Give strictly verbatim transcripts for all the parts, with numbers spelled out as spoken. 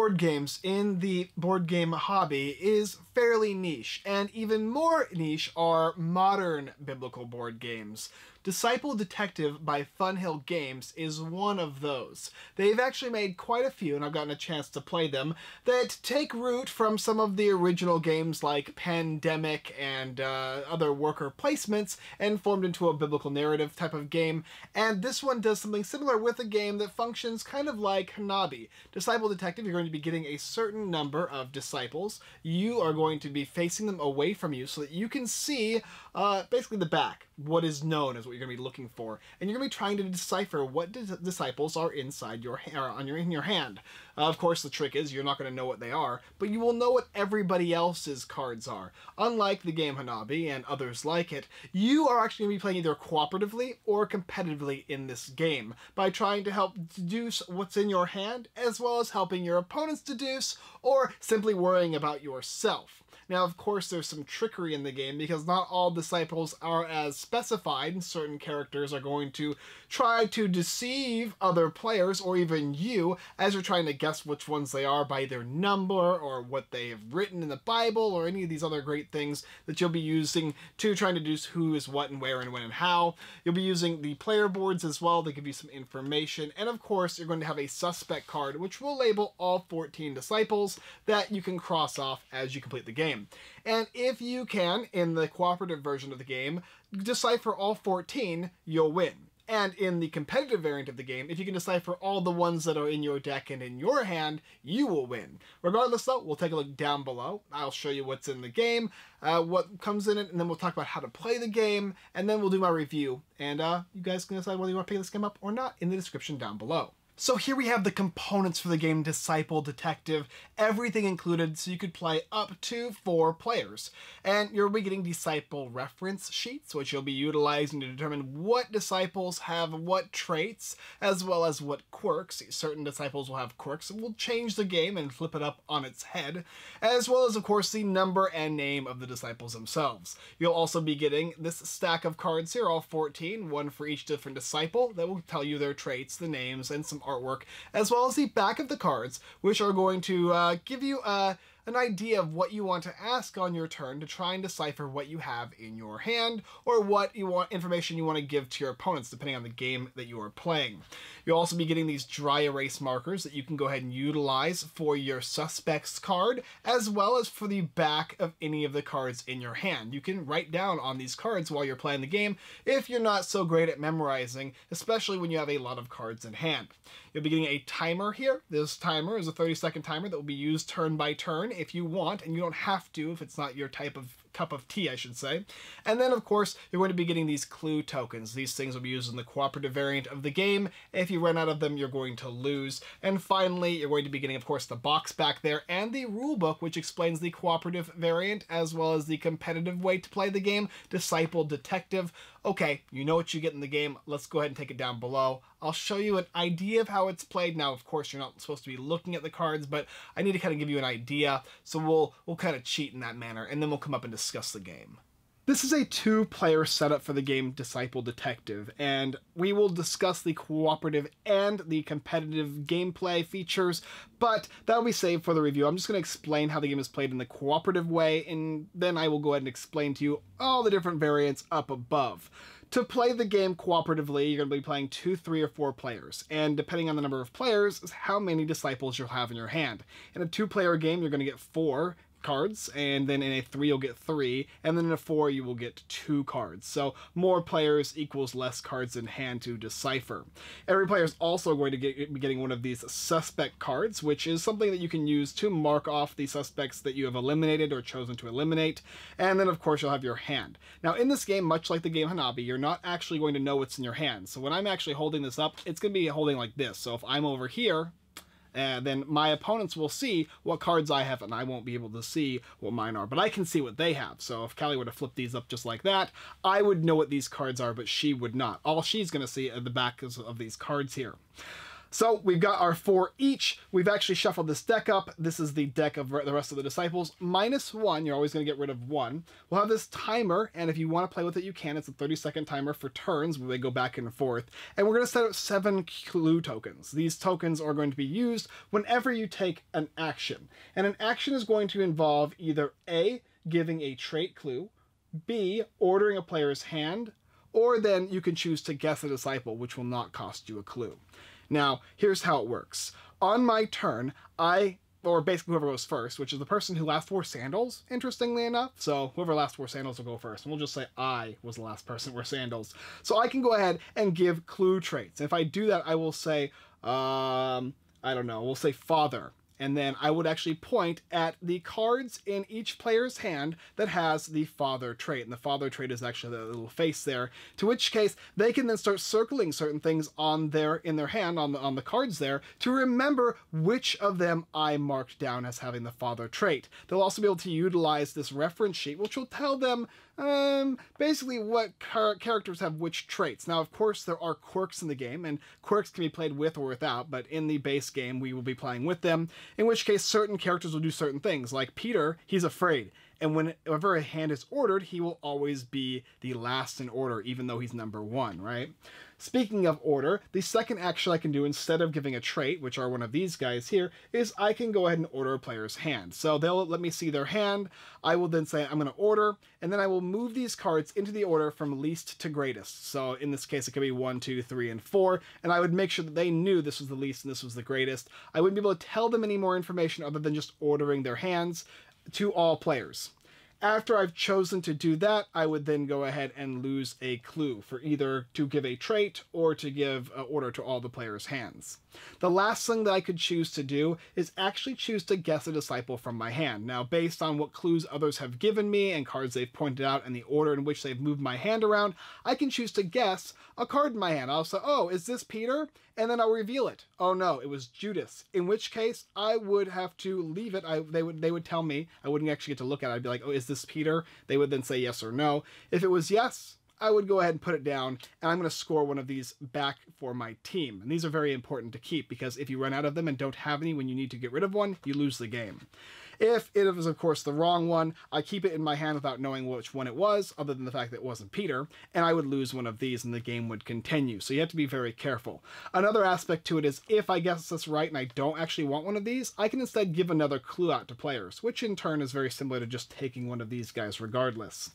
board games in the board game hobby is fairly niche, and even more niche are modern biblical board games. Disciple Detective by Funhill Games is one of those. They've actually made quite a few, and I've gotten a chance to play them, that take root from some of the original games like Pandemic and uh, other worker placements and formed into a biblical narrative type of game, and this one does something similar with a game that functions kind of like Hanabi. Disciple Detective, you're going to be getting a certain number of disciples. You are going to be facing them away from you so that you can see uh, basically the back. What is known is what you're going to be looking for, and you're going to be trying to decipher what dis disciples are inside your ha or on your in your hand. Uh, of course, the trick is you're not going to know what they are, but you will know what everybody else's cards are. Unlike the game Hanabi and others like it, you are actually going to be playing either cooperatively or competitively in this game by trying to help deduce what's in your hand, as well as helping your opponents deduce, or simply worrying about yourself. Now, of course, there's some trickery in the game because not all disciples are as specified, and certain characters are going to try to deceive other players or even you as you're trying to guess which ones they are by their number or what they have written in the Bible or any of these other great things that you'll be using to try to deduce who is what and where and when and how. You'll be using the player boards as well to give you some information, and of course you're going to have a suspect card which will label all fourteen disciples that you can cross off as you complete the game. And if you can, in the cooperative version of the game, decipher all fourteen, you'll win. And in the competitive variant of the game, if you can decipher all the ones that are in your deck and in your hand, you will win. Regardless though, we'll take a look down below. I'll show you what's in the game, uh, what comes in it, and then we'll talk about how to play the game, and then we'll do my review. And uh, you guys can decide whether you want to pick this game up or not in the description down below. So here we have the components for the game Disciple Detective, everything included so you could play up to four players. And you'll be getting Disciple reference sheets, which you'll be utilizing to determine what disciples have what traits, as well as what quirks. Certain disciples will have quirks that will change the game and flip it up on its head, as well as, of course, the number and name of the disciples themselves. You'll also be getting this stack of cards here, all fourteen, one for each different disciple, that will tell you their traits, the names, and some artwork, as well as the back of the cards, which are going to uh, give you uh, an idea of what you want to ask on your turn to try and decipher what you have in your hand or what you want information you want to give to your opponents depending on the game that you are playing. You'll also be getting these dry erase markers that you can go ahead and utilize for your suspects card as well as for the back of any of the cards in your hand. You can write down on these cards while you're playing the game if you're not so great at memorizing, especially when you have a lot of cards in hand. You'll be getting a timer here. This timer is a thirty second timer that will be used turn by turn if you want, and you don't have to if it's not your type of cup of tea, I should say. And then, of course, you're going to be getting these clue tokens. These things will be used in the cooperative variant of the game. If you run out of them, you're going to lose. And finally, you're going to be getting, of course, the box back there and the rule book, which explains the cooperative variant as well as the competitive way to play the game, Disciple Detective. Okay, you know what you get in the game. Let's go ahead and take it down below. I'll show you an idea of how it's played. Now, of course, you're not supposed to be looking at the cards, but I need to kind of give you an idea. So we'll we'll kind of cheat in that manner, and then we'll come up and discuss the game. This is a two-player setup for the game Disciple Detective, and we will discuss the cooperative and the competitive gameplay features, but that'll be saved for the review. I'm just going to explain how the game is played in the cooperative way, and then I will go ahead and explain to you all the different variants up above. To play the game cooperatively, you're going to be playing two, three, or four players, and depending on the number of players is how many disciples you'll have in your hand. In a two-player game, you're going to get four cards, and then in a three you'll get three, and then in a four you will get two cards. So more players equals less cards in hand to decipher. Every player is also going to get, be getting one of these suspect cards, which is something that you can use to mark off the suspects that you have eliminated or chosen to eliminate, and then of course you'll have your hand. Now in this game, much like the game Hanabi, you're not actually going to know what's in your hand. So when I'm actually holding this up, it's going to be holding like this. So if I'm over here, and then my opponents will see what cards I have, and I won't be able to see what mine are, but I can see what they have. So if Callie were to flip these up just like that, I would know what these cards are, but she would not. All she's going to see are the backs of these cards here. So we've got our four each. We've actually shuffled this deck up. This is the deck of the rest of the Disciples. Minus one, you're always going to get rid of one. We'll have this timer, and if you want to play with it, you can. It's a thirty second timer for turns where they go back and forth. And we're going to set up seven clue tokens. These tokens are going to be used whenever you take an action. And an action is going to involve either A, giving a trait clue, B, ordering a player's hand, or then you can choose to guess a Disciple, which will not cost you a clue. Now, here's how it works. On my turn, I, or basically whoever goes first, which is the person who last wore sandals, interestingly enough. So whoever last wore sandals will go first. And we'll just say I was the last person to wear sandals. So I can go ahead and give clue traits. If I do that, I will say, um, I don't know, we'll say father. And then I would actually point at the cards in each player's hand that has the father trait. And the father trait is actually the little face there, to which case they can then start circling certain things on their, in their hand, on the, on the cards there, to remember which of them I marked down as having the father trait. They'll also be able to utilize this reference sheet, which will tell them um, basically what char- characters have which traits. Now, of course, there are quirks in the game, and quirks can be played with or without, but in the base game, we will be playing with them. In which case, certain characters will do certain things. Like Peter, he's afraid. And whenever a hand is ordered, he will always be the last in order, even though he's number one, right? Speaking of order, the second action I can do instead of giving a trait, which are one of these guys here, is I can go ahead and order a player's hand. So they'll let me see their hand. I will then say I'm going to order, and then I will move these cards into the order from least to greatest. So in this case, it could be one, two, three, and four, and I would make sure that they knew this was the least and this was the greatest. I wouldn't be able to tell them any more information other than just ordering their hands to all players. After I've chosen to do that, I would then go ahead and lose a clue for either to give a trait or to give an order to all the players' hands. The last thing that I could choose to do is actually choose to guess a Disciple from my hand. Now, based on what clues others have given me and cards they've pointed out and the order in which they've moved my hand around, I can choose to guess a card in my hand. I'll say, oh, is this Peter? And then I'll reveal it. Oh no, it was Judas. In which case, I would have to leave it. I, they would they would tell me. I wouldn't actually get to look at it. I'd be like, oh, is this Peter? They would then say yes or no. If it was yes, I would go ahead and put it down, and I'm going to score one of these back for my team. And these are very important to keep, because if you run out of them and don't have any when you need to get rid of one, you lose the game. If it was, of course, the wrong one, I keep it in my hand without knowing which one it was, other than the fact that it wasn't Peter, and I would lose one of these and the game would continue. So you have to be very careful. Another aspect to it is if I guess this right and I don't actually want one of these, I can instead give another clue out to players, which in turn is very similar to just taking one of these guys regardless.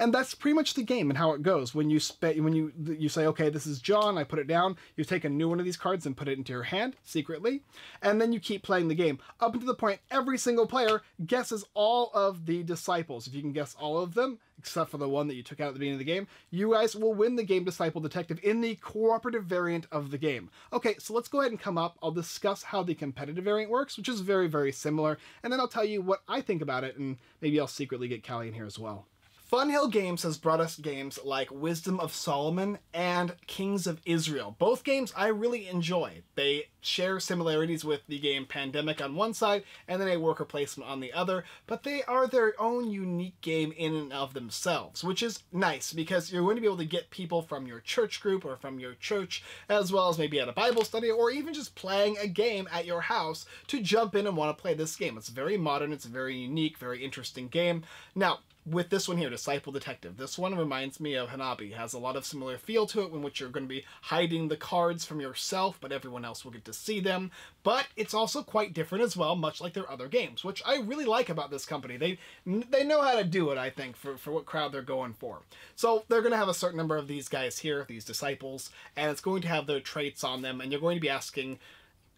And that's pretty much the game and how it goes. When you spe- when you, you say, okay, this is John, I put it down, you take a new one of these cards and put it into your hand secretly, and then you keep playing the game up until the point every single player guesses all of the Disciples. If you can guess all of them, except for the one that you took out at the beginning of the game, you guys will win the game Disciple Detective in the cooperative variant of the game. Okay, so let's go ahead and come up. I'll discuss how the competitive variant works, which is very, very similar, and then I'll tell you what I think about it, and maybe I'll secretly get Callie in here as well. Funhill Games has brought us games like Wisdom of Solomon and Kings of Israel. Both games I really enjoy. They share similarities with the game Pandemic on one side and then a worker placement on the other, but they are their own unique game in and of themselves, which is nice because you're going to be able to get people from your church group or from your church, as well as maybe at a Bible study or even just playing a game at your house, to jump in and want to play this game. It's very modern, it's a very unique, very interesting game. Now, with this one here, Disciple Detective, this one reminds me of Hanabi. It has a lot of similar feel to it in which you're going to be hiding the cards from yourself, but everyone else will get to see them. But it's also quite different as well, much like their other games, which I really like about this company. They they know how to do it, I think, for, for what crowd they're going for. So they're going to have a certain number of these guys here, these Disciples, and it's going to have their traits on them, and you're going to be asking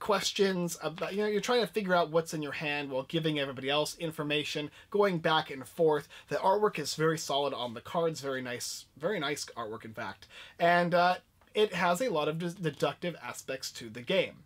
questions about, you know, you're trying to figure out what's in your hand while giving everybody else information, going back and forth. The artwork is very solid on the cards, very nice, very nice artwork, in fact. And uh, it has a lot of deductive aspects to the game.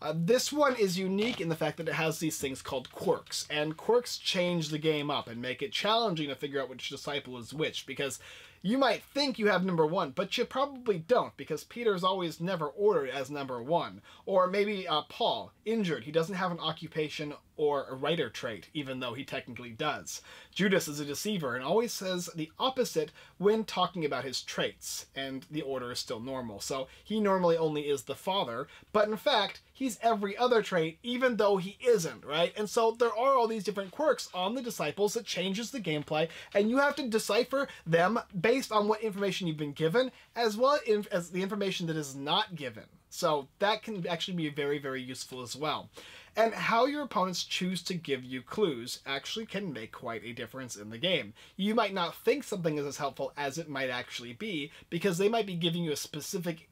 Uh, this one is unique in the fact that it has these things called quirks, and quirks change the game up and make it challenging to figure out which Disciple is which, because You might think you have number one, but you probably don't, because Peter's always never ordered as number one. Or maybe uh, Paul, injured. He doesn't have an occupation or a writer trait, even though he technically does. Judas is a deceiver and always says the opposite when talking about his traits, and the order is still normal. So he normally only is the father, but in fact, he's every other trait, even though he isn't, right? And so there are all these different quirks on the disciples that changes the gameplay, and you have to decipher them based on what information you've been given, as well as the information that is not given. So that can actually be very, very useful as well. And how your opponents choose to give you clues actually can make quite a difference in the game. You might not think something is as helpful as it might actually be, because they might be giving you a specific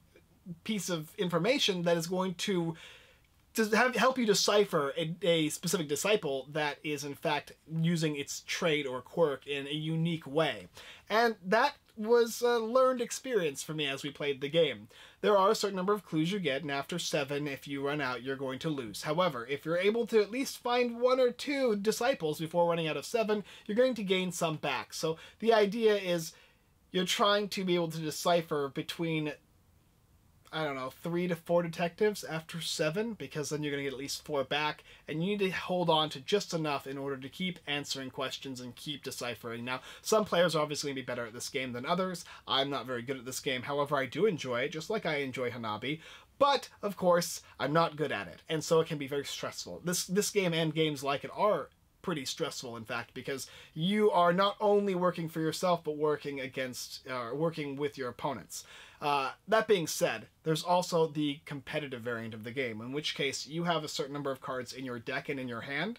piece of information that is going to to have, help you decipher a, a specific disciple that is in fact using its trait or quirk in a unique way. And that was a learned experience for me as we played the game. There are a certain number of clues you get, and after seven, if you run out, you're going to lose. However, if you're able to at least find one or two disciples before running out of seven, you're going to gain some back. So the idea is you're trying to be able to decipher between, I don't know, three to four detectives after seven, because then you're going to get at least four back, and you need to hold on to just enough in order to keep answering questions and keep deciphering. Now, some players are obviously going to be better at this game than others. I'm not very good at this game. However, I do enjoy it, just like I enjoy Hanabi. But, of course, I'm not good at it, and so it can be very stressful. This, this game and games like it are pretty stressful, in fact, because you are not only working for yourself, but working against, uh, working with your opponents. Uh, that being said, there's also the competitive variant of the game, in which case you have a certain number of cards in your deck and in your hand,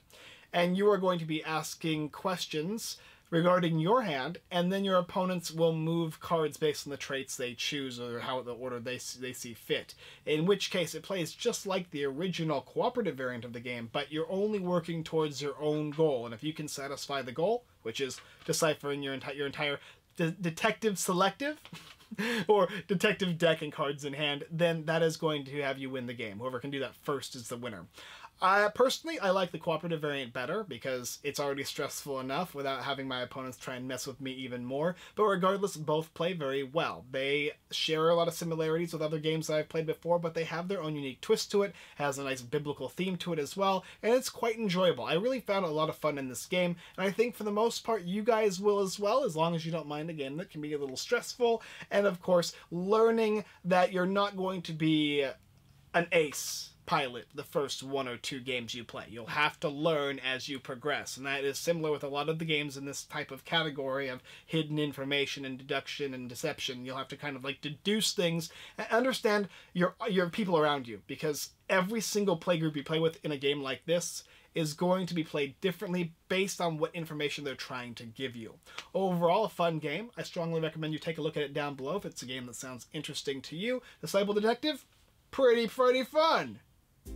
and you are going to be asking questions regarding your hand, and then your opponents will move cards based on the traits they choose or how the order they they see fit. In which case, it plays just like the original cooperative variant of the game, but you're only working towards your own goal. And if you can satisfy the goal, which is deciphering your entire your entire de detective selective or detective deck and cards in hand, then that is going to have you win the game. Whoever can do that first is the winner. I, personally, I like the cooperative variant better, because it's already stressful enough without having my opponents try and mess with me even more. But regardless, both play very well. They share a lot of similarities with other games that I've played before, but they have their own unique twist to it, has a nice biblical theme to it as well, and it's quite enjoyable. I really found a lot of fun in this game, and I think for the most part you guys will as well, as long as you don't mind a game that can be a little stressful, and of course, learning that you're not going to be an ace pilot the first one or two games you play. You'll have to learn as you progress, and that is similar with a lot of the games in this type of category of hidden information and deduction and deception. You'll have to kind of like deduce things and understand your your people around you, because every single playgroup you play with in a game like this is going to be played differently based on what information they're trying to give you. Overall, a fun game. I strongly recommend you take a look at it down below if it's a game that sounds interesting to you. Disciple Detective, pretty, pretty fun.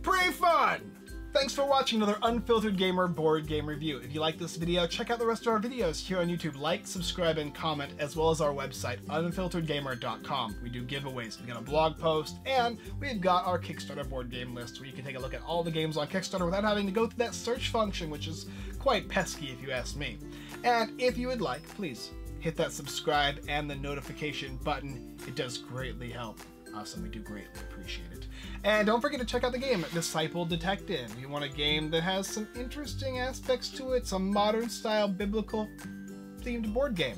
Pretty fun! Thanks for watching another Unfiltered Gamer board game review. If you like this video, check out the rest of our videos here on YouTube. Like, subscribe, and comment, as well as our website, unfiltered gamer dot com. We do giveaways, we've got a blog post, and we've got our Kickstarter board game list, where you can take a look at all the games on Kickstarter without having to go through that search function, which is quite pesky if you ask me. And if you would like, please hit that subscribe and the notification button. It does greatly help. Awesome, we do greatly appreciate it. And don't forget to check out the game, Disciple Detective. You want a game that has some interesting aspects to it, some modern-style, biblical-themed board game.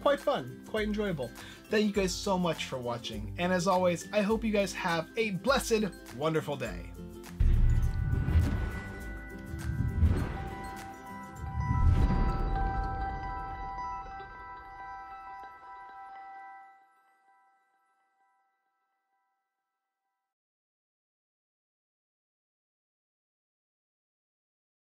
Quite fun, quite enjoyable. Thank you guys so much for watching, and as always, I hope you guys have a blessed, wonderful day.